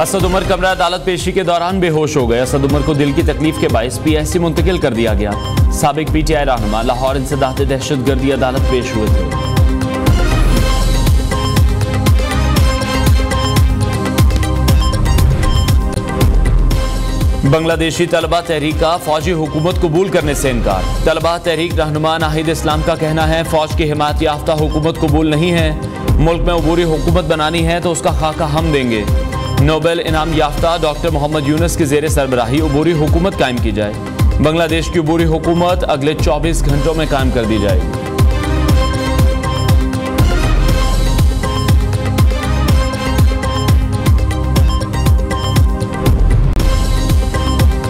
असद उमर कमरा अदालत पेशी के दौरान बेहोश हो गए। असद उमर को दिल की तकलीफ के बायस PIC मुंतकिल कर दिया गया। साबिक PTI रहनुमा लाहौर इंसदाद दहशतगर्दी अदालत पेश हुए थे। बांग्लादेशी तलबा तहरीक का फौजी हुकूमत कबूल करने से इनकार। तलबा तहरीक रहनुमा नाहिद इस्लाम का कहना है फौज की हिमायत याफ्ता हुकूमत कबूल नहीं है, मुल्क में अबूरी हुकूमत बनानी है तो उसका खाका हम देंगे। नोबेल इनाम याफ्ता डॉक्टर मोहम्मद यूनस की जेर सरबराही अबूरी हुकूमत कायम की जाए। बांग्लादेश की अबूरी हुकूमत अगले 24 घंटों में कायम कर दी जाएगी।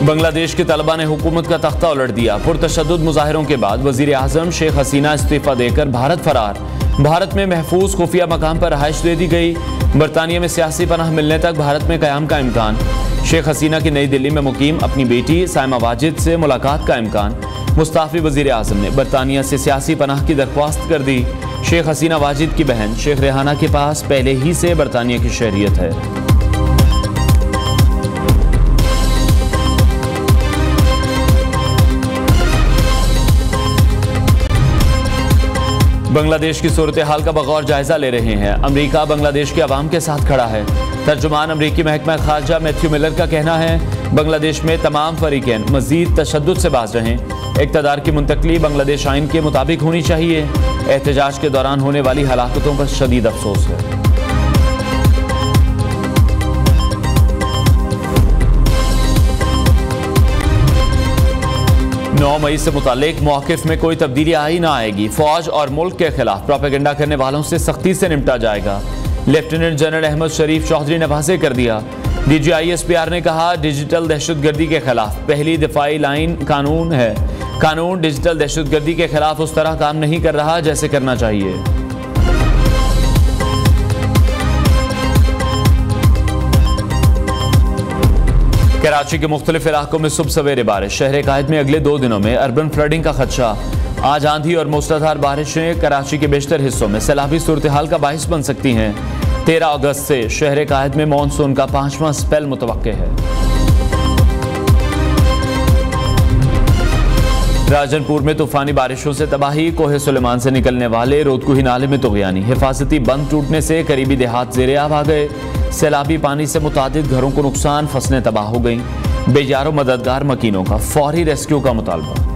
बांग्लादेश के तलबा ने हुकूमत का तख्ता उलट दिया। पुरतशद्दुद मुजाहिरों के बाद वजीर आजम शेख हसीना इस्तीफा देकर भारत फरार। भारत में महफूज खुफिया मकाम पर रहाइश दे दी गई। बरतानिया में सियासी पनाह मिलने तक भारत में कयाम का इम्कान। शेख हसीना की नई दिल्ली में मुकीम अपनी बेटी सायमा वाजिद से मुलाकात का इम्कान। मुस्ताफी वजीर आजम ने बरतानिया से सियासी पनाह की दरख्वास्त कर दी। शेख हसीना वाजिद की बहन शेख रेहाना के पास पहले ही से बरतानिया की शहरियत है। बांग्लादेश की सूरत हाल का बगौर जायजा ले रहे हैं। अमरीका बांग्लादेश के अवाम के साथ खड़ा है। तर्जुमान अमरीकी महकमा खारजा मैथ्यू मिलर का कहना है बांग्लादेश में तमाम फरीकैन मजीद तशद्दुद से बाज रहें। इक़्तिदार की मुंतकली बांग्लादेश आइन के मुताबिक होनी चाहिए। एहतजाज के दौरान होने वाली हलाकतों पर शदीद अफसोस है। नौ मई से मुतालिक मौक़िफ़ में कोई तब्दीली आई ना आएगी। फौज और मुल्क के खिलाफ प्रोपेगेंडा करने वालों से सख्ती से निपटा जाएगा। लेफ्टिनेंट जनरल अहमद शरीफ चौधरी ने वाज़ेह कर दिया। DGISPR ने कहा डिजिटल दहशतगर्दी के खिलाफ पहली दिफाई लाइन कानून है। कानून डिजिटल दहशतगर्दी के खिलाफ उस तरह काम नहीं कर रहा जैसे करना चाहिए। कराची के मुख्तलिफ इलाकों में सुबह सवेरे बारिश। शहर कायद में अगले 2 दिनों में अर्बन फ्लडिंग का खदशा। आज आंधी और मूसलाधार बारिशें कराची के बेशतर हिस्सों में सैलाबी सूरत हाल का बायस बन सकती हैं। 13 अगस्त से शहर कायद में मानसून का 5वां स्पेल मुतवक्के है। राजनपुर में तूफानी बारिशों से तबाही। कोहे सलेमान से निकलने वाले रोदकुही नाले में तुगयानी। हिफाजती बंद टूटने से करीबी देहात ज़ेर-ए-आब आ गए। सैलाबी पानी से मुतादिद घरों को नुकसान, फसलें तबाह हो गईं। बेयारो मददगार मकीनों का फौरी रेस्क्यू का मुतालबा।